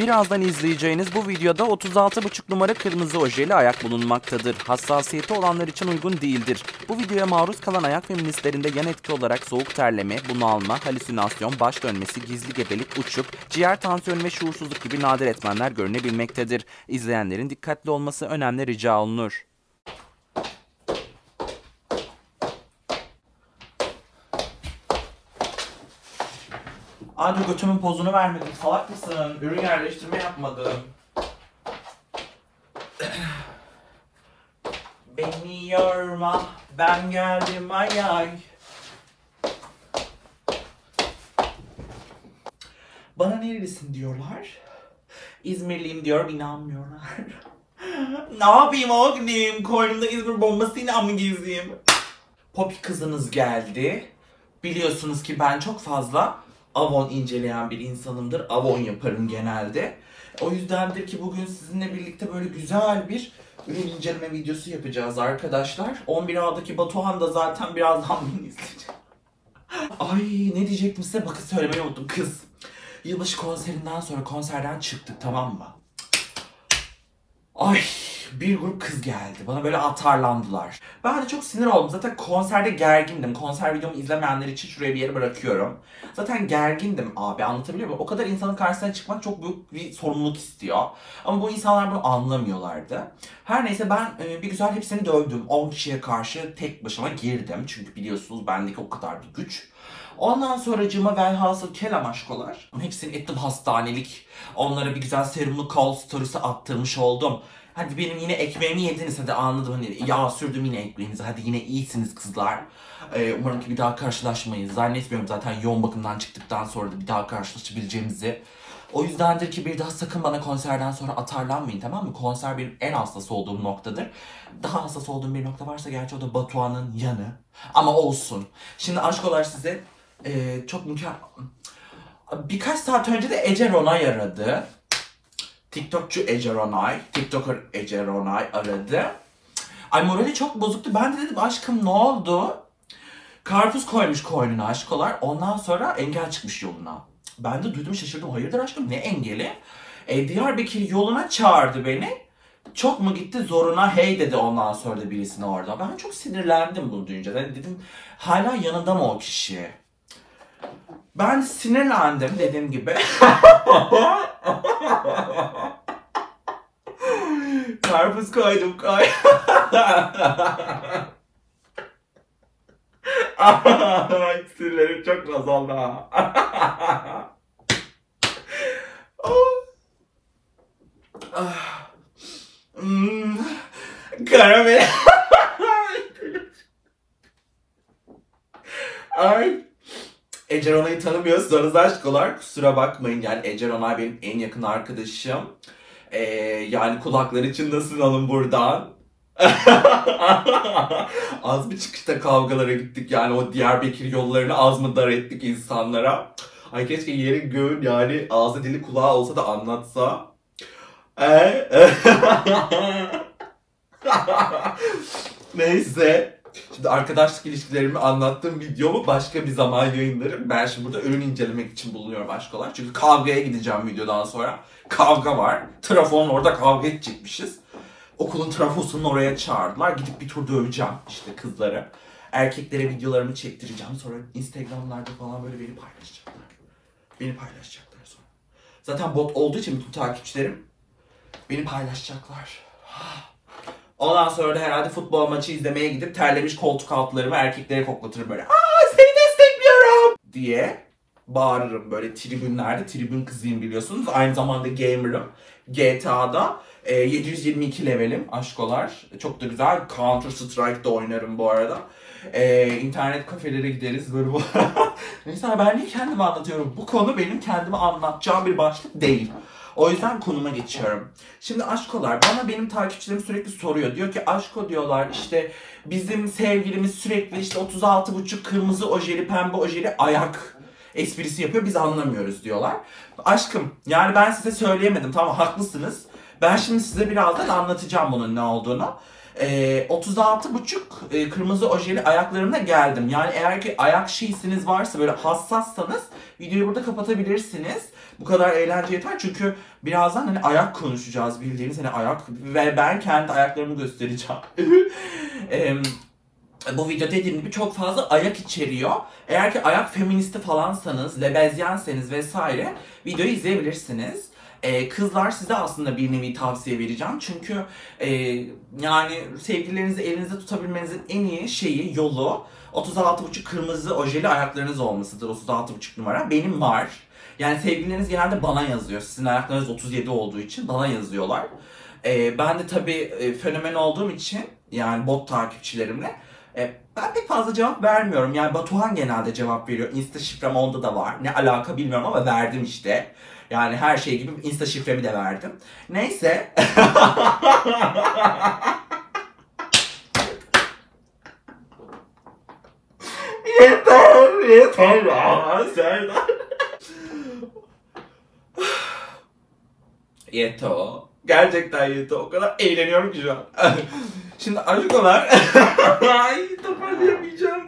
Birazdan izleyeceğiniz bu videoda 36,5 numara kırmızı ojeli ayak bulunmaktadır. Hassasiyeti olanlar için uygun değildir. Bu videoya maruz kalan ayak ve minislerinde yan etki olarak soğuk terleme, bunalma, halüsinasyon, baş dönmesi, gizli gebelik, uçuk, ciğer tansiyonu ve şuursuzluk gibi nadir etmenler görünebilmektedir. İzleyenlerin dikkatli olması önemli rica olunur. Anca götümün pozunu vermedim. Salak mısın? Ürün yerleştirme yapmadım. Beni yorma. Ben geldim ay ay. Bana nerelisin diyorlar. İzmirliyim diyorum, inanmıyorlar. Ne yapayım oğlum? Koynumda İzmir bombasıyla mı gezeyim? Poppy kızınız geldi. Biliyorsunuz ki ben çok fazla Avon inceleyen bir insanımdır. Avon yaparım genelde. O yüzdendir ki bugün sizinle birlikte böyle güzel bir ürün inceleme videosu yapacağız arkadaşlar. 11 A'daki Batuhan da zaten birazdan beni izleyecek. Ay ne diyecektim size, bakın söylemeyi unuttum kız. Yılbaşı konserinden sonra konserden çıktık, tamam mı? Ay bir grup kız geldi. Bana böyle atarlandılar. Ben de çok sinir oldum. Zaten konserde gergindim. Konser videomu izlemeyenler için şuraya bir yere bırakıyorum. Zaten gergindim abi, anlatabiliyor muyum? O kadar insanın karşısına çıkmak çok büyük bir sorumluluk istiyor. Ama bu insanlar bunu anlamıyorlardı. Her neyse ben bir güzel hepsini dövdüm. 10 kişiye karşı tek başıma girdim. Çünkü biliyorsunuz bendeki o kadar bir güç. Ondan sonracığıma velhasıl kelam aşkolar. Hepsini ettim hastanelik. Onlara bir güzel serumlu call story'si attırmış oldum. Hadi benim yine ekmeğimi yediniz, hadi anladım, hani yağ sürdüm yine ekmeğinize, hadi yine iyisiniz kızlar. Umarım ki bir daha karşılaşmayız. Zannetmiyorum, zaten yoğun bakımdan çıktıktan sonra da bir daha karşılaşabileceğimizi. O yüzdendir ki bir daha sakın bana konserden sonra atarlanmayın, tamam mı? Konser benim en hassas olduğum noktadır. Daha hassas olduğum bir nokta varsa gerçi o da Batuhan'ın yanı. Ama olsun. Şimdi aşkolar size çok birkaç saat önce de Ece Ronay aradı. TikTokçu Ece Ronay, TikToker Ece Ronay aradı. Ay morali çok bozuktu. Ben de dedim aşkım ne oldu? Karpuz koymuş koynuna aşkolar. Ondan sonra engel çıkmış yoluna. Ben de duydum, şaşırdım. Hayırdır aşkım, ne engeli? Diyarbakır yoluna çağırdı beni. Çok mu gitti zoruna hey dedi ondan sonra da birisine orada. Ben çok sinirlendim bunu duyunca. Yani dedim hala yanında mı o kişi? Ben sinirlendim dediğim gibi. Karpuz koydum koy. Ay sinirlerim çok azaldı ha. Karamel. Ay. Ece Ronay'ı tanımıyorsanız aşkolar kusura bakmayın, yani Ece Ronay benim en yakın arkadaşım. Yani kulakları için nasıl alın buradan. Az bir çıkışta kavgalara gittik, yani o Diyarbakır yollarını az mı dar ettik insanlara. Ay keşke yerin göğün, yani ağzı dili kulağı olsa da anlatsa. Neyse. Şimdi arkadaşlık ilişkilerimi anlattığım videomu başka bir zaman yayınlarım. Ben şimdi burada ürün incelemek için bulunuyorum aşkolar. Çünkü kavgaya gideceğim videodan sonra. Kavga var. Trafonun orada kavga edecekmişiz. Okulun trafosunun oraya çağırdılar. Gidip bir tur döveceğim işte kızları. Erkeklere videolarımı çektireceğim. Sonra Instagram'larda falan böyle beni paylaşacaklar. Beni paylaşacaklar sonra. Zaten bot olduğu için bütün takipçilerim beni paylaşacaklar. Ondan sonra da herhalde futbol maçı izlemeye gidip terlemiş koltuk altlarımı erkeklere koklatırım böyle. Aa seni destekliyorum diye bağırırım böyle tribünlerde. Tribün kızıyım biliyorsunuz. Aynı zamanda gamer'ım. GTA'da 722 levelim aşkolar. Çok da güzel. Counter Strike'da oynarım bu arada. İnternet kafelere gideriz böyle bu. Neyse ben niye kendimi anlatıyorum? Bu konu benim kendimi anlatacağım bir başlık değil. O yüzden konuma geçiyorum. Şimdi aşkolar bana benim takipçilerim sürekli soruyor. Diyor ki aşko diyorlar işte bizim sevgilimiz sürekli işte 36,5 kırmızı ojeli, pembe ojeli ayak esprisi yapıyor. Biz anlamıyoruz diyorlar. Aşkım yani ben size söyleyemedim, tamam haklısınız. Ben şimdi size birazdan anlatacağım bunun ne olduğunu. 36,5 kırmızı ojeli ayaklarımla geldim. Yani eğer ki ayak şişiniz varsa böyle hassassanız videoyu burada kapatabilirsiniz. Bu kadar eğlence yeter çünkü birazdan hani ayak konuşacağız, bildiğiniz hani ayak ve ben kendi ayaklarımı göstereceğim. Bu video dediğim gibi çok fazla ayak içeriyor. Eğer ki ayak feministi falansanız, lebezyenseniz vesaire videoyu izleyebilirsiniz. Kızlar size aslında bir nevi tavsiye vereceğim. Çünkü yani sevgililerinizi elinizde tutabilmenizin en iyi şeyi, yolu 36,5 kırmızı ojeli ayaklarınız olmasıdır. 36,5 numara. Benim var. Yani sevgilileriniz genelde bana yazıyor. Sizin ayaklarınız 37 olduğu için bana yazıyorlar. Ben de tabii fenomen olduğum için yani bot takipçilerimle ben pek fazla cevap vermiyorum. Yani Batuhan genelde cevap veriyor. Insta şifrem onda da var. Ne alaka bilmiyorum ama verdim işte. Yani her şey gibi Insta şifremi de verdim. Neyse. Yeter, yeter. Aa, Serdar. Yeter. Gerçekten yeter. O kadar eğleniyorum ki şu an. Şimdi aşkolar. Ay, toparlayamayacağım.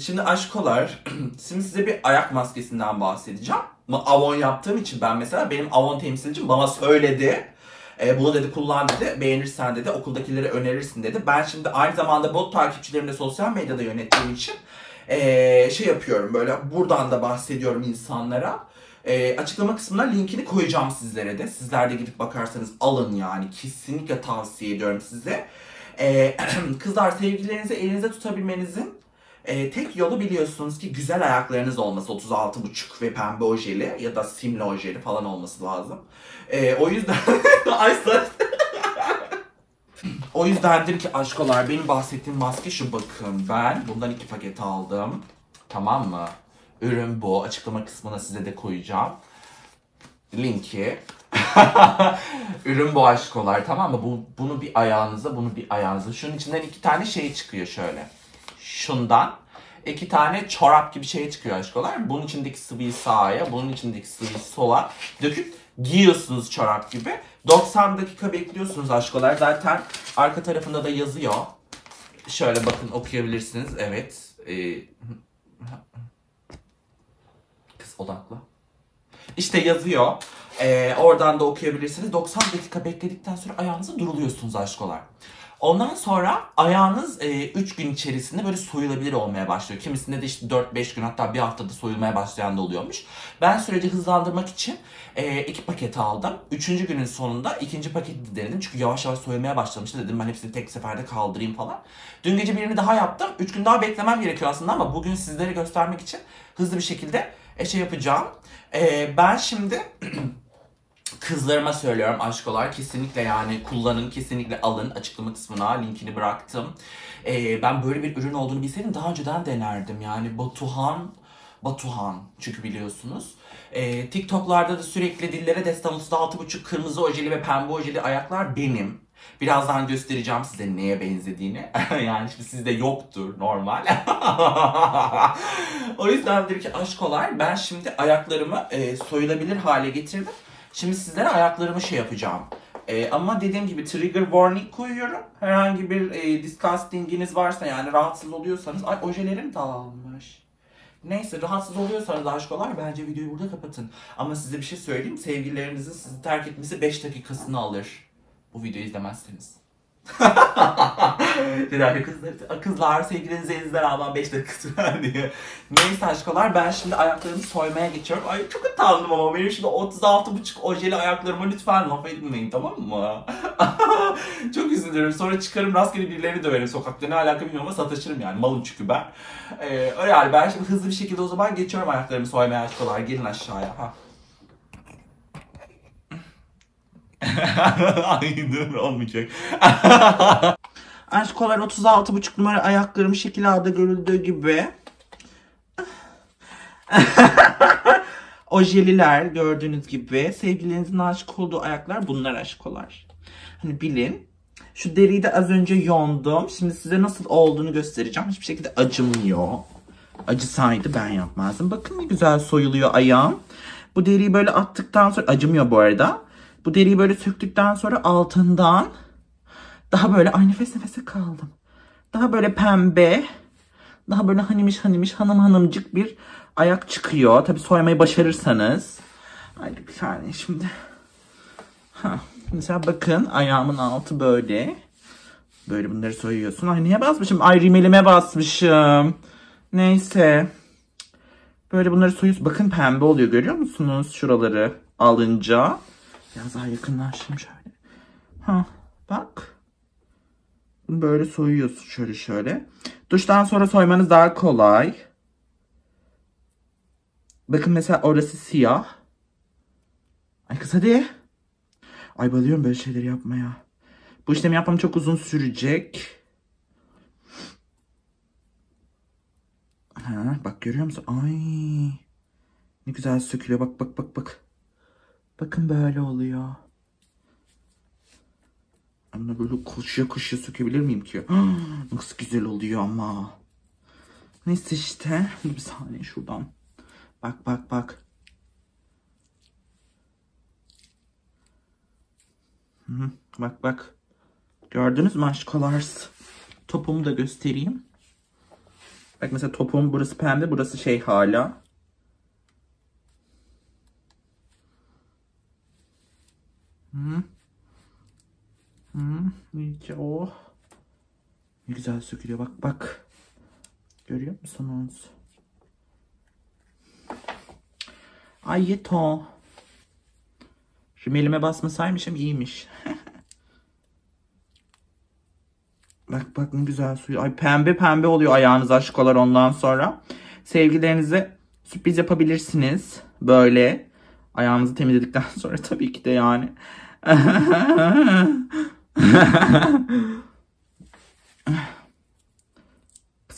Şimdi aşkolar, şimdi size bir ayak maskesinden bahsedeceğim. Avon yaptığım için ben mesela, benim Avon temsilcim bana söyledi. Bunu dedi kullan dedi, beğenirsen dedi, okuldakileri önerirsin dedi. Ben şimdi aynı zamanda bot takipçilerimle sosyal medyada yönettiğim için şey yapıyorum, böyle buradan da bahsediyorum insanlara. Açıklama kısmına linkini koyacağım sizlere de. Sizler de gidip bakarsanız alın yani, kesinlikle tavsiye ediyorum size. Kızlar, sevgililerinizi elinizde tutabilmenizin tek yolu biliyorsunuz ki güzel ayaklarınız olması, 36,5 ve pembe ojeli ya da simli ojeli falan olması lazım. O yüzden o yüzdendir ki aşkolar, benim bahsettiğim maske şu, bakın ben bundan 2 paket aldım, tamam mı? Ürün bu, açıklama kısmına size de koyacağım linki. Ürün bu aşkolar, tamam mı? Bunu bir ayağınıza, bunu bir ayağınıza. Şunun içinden 2 tane şey çıkıyor şöyle. Şundan 2 tane çorap gibi şey çıkıyor aşkolar. Bunun içindeki sıvıyı sağa, bunun içindeki sıvıyı sola döküp giyiyorsunuz çorap gibi. 90 dakika bekliyorsunuz aşkolar. Zaten arka tarafında da yazıyor. Şöyle bakın, okuyabilirsiniz. Evet. Kız odaklı. İşte yazıyor. Oradan da okuyabilirsiniz. 90 dakika bekledikten sonra ayağınızı duruluyorsunuz aşkolar. Ondan sonra ayağınız 3 gün içerisinde böyle soyulabilir olmaya başlıyor. Kimisinde de işte 4-5 gün, hatta bir haftada soyulmaya başlayan da oluyormuş. Ben süreci hızlandırmak için 2 paket aldım. 3. günün sonunda 2. paketi denedim. Çünkü yavaş yavaş soyulmaya başlamıştı, dedim ben hepsini tek seferde kaldırayım falan. Dün gece birini daha yaptım. 3 gün daha beklemem gerekiyor aslında ama bugün sizlere göstermek için hızlı bir şekilde şey yapacağım. Ben şimdi... Kızlarıma söylüyorum aşkolar, kesinlikle yani kullanın, kesinlikle alın. Açıklama kısmına linkini bıraktım. Ben böyle bir ürün olduğunu bilseydim daha önceden denerdim. Yani Batuhan çünkü biliyorsunuz. TikTok'larda da sürekli dillere destan, 36,5 kırmızı ojeli ve pembe ojeli ayaklar benim. Birazdan göstereceğim size neye benzediğini. Yani şimdi sizde yoktur normal. O yüzdendir ki aşkolar, ben şimdi ayaklarımı soyulabilir hale getirdim. Şimdi sizlere ayaklarımı şey yapacağım. Ama dediğim gibi trigger warning koyuyorum. Herhangi bir disgusting'iniz varsa, yani rahatsız oluyorsanız... Ay, ojelerim dağılmış. Neyse, rahatsız oluyorsanız aşkolar bence videoyu burada kapatın. Ama size bir şey söyleyeyim. Sevgililerinizin sizi terk etmesi 5 dakikasını alır. Bu videoyu izlemezseniz. Kızlar, sevgilinize elinizden alman 5 dakika sürer diye. Neyse aşkolar, ben şimdi ayaklarımı soymaya geçiyorum. Ay çok utandım ama benim şimdi 36,5 ojeli ayaklarıma lütfen laf etmeyin, tamam mı? Çok üzülürüm, sonra çıkarım rastgele birilerini döverim sokakta, ne alaka bilmiyorum ama sataşırım yani, malım çünkü ben. Öyle yani, ben şimdi hızlı bir şekilde o zaman geçiyorum ayaklarımı soymaya aşkolar, gelin aşağıya. Ha. Aynen olmayacak. Aşkolar, 36,5 numara ayaklarım şekilde görüldüğü gibi. Ojeliler gördüğünüz gibi. Sevgilinizin aşık olduğu ayaklar bunlar aşkolar. Hani bilin. Şu deriyi de az önce yondum. Şimdi size nasıl olduğunu göstereceğim. Hiçbir şekilde acımıyor. Acısaydı ben yapmazdım. Bakın ne güzel soyuluyor ayağım. Bu deriyi böyle attıktan sonra acımıyor bu arada. Bu deriyi böyle söktükten sonra altından daha böyle, ay nefes nefese kaldım. Daha böyle pembe, daha böyle hanimiş hanimiş, hanım hanımcık bir ayak çıkıyor. Tabii soymayı başarırsanız. Hadi bir tane şimdi. Ha. Mesela bakın ayağımın altı böyle. Böyle bunları soyuyorsun. Ay niye basmışım? Ay rimelime basmışım. Neyse. Böyle bunları soyuyorsun. Bakın pembe oluyor, görüyor musunuz? Şuraları alınca. Biraz daha yakınlaştım şöyle. Ha bak. Böyle soyuyorsun şöyle şöyle. Duştan sonra soymanız daha kolay. Bakın mesela orası siyah. Ay kız hadi. Ay bayılıyorum böyle şeyleri yapmaya. Bu işlemi yapmam çok uzun sürecek. Ha, bak görüyor musun? Ay ne güzel sökülüyor. Bak bak bak bak. Bakın böyle oluyor. Ama böyle koşuya koşuya sökebilir miyim ki? Nasıl güzel oluyor ama. Neyse işte. Bir saniye şuradan. Bak bak bak. Hı, bak bak. Gördünüz mü aşkolar? Topumu da göstereyim. Bak mesela topum burası pembe, burası şey hala. Hı. İyice oh. Ne güzel sökülüyor bak bak. Görüyor musunuz? Ay yeto. Rimelime basmasaymışım iyiymiş. Bak bak ne güzel suyu. Ay pembe pembe oluyor ayağınız aşkolar ondan sonra. Sevgilerinize sürpriz yapabilirsiniz. Böyle. Ayağınızı temizledikten sonra tabii ki de yani.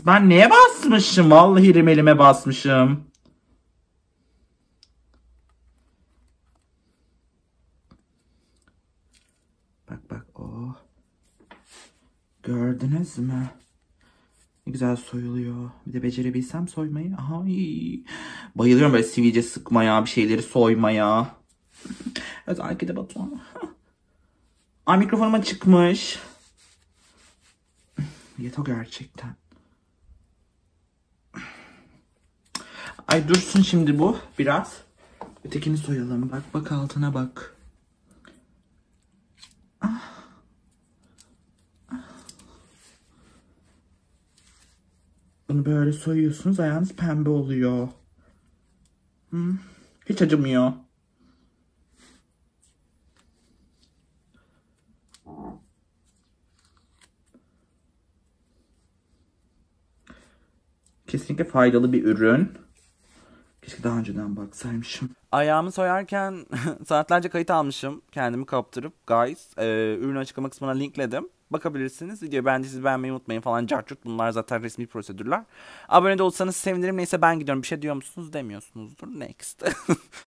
Ben neye basmışım? Vallahi rimelime basmışım. Bak bak o. Oh. Gördünüz mü? Ne güzel soyuluyor. Bir de becerebilsem soymayı. Ay. Bayılıyorum böyle sivilce sıkmaya, bir şeyleri soymaya. Özellikle de Batuhan. Ay mikrofonuma çıkmış. Yeto gerçekten. Ay dursun şimdi bu biraz. Ötekini soyalım. Bak bak altına bak. Ah. Ah. Bunu böyle soyuyorsunuz. Ayağınız pembe oluyor. Hı? Hiç acımıyor. Kesinlikle faydalı bir ürün. Keşke daha önceden baksaymışım. Ayağımı soyarken saatlerce kayıt almışım. Kendimi kaptırıp guys. Ürünü açıklama kısmına linkledim. Bakabilirsiniz. Videoyu beğenmeyi unutmayın falan. Cartçurt bunlar zaten resmi prosedürler. Abone de olsanız sevinirim. Neyse ben gidiyorum. Bir şey diyor musunuz? Demiyorsunuzdur. Next.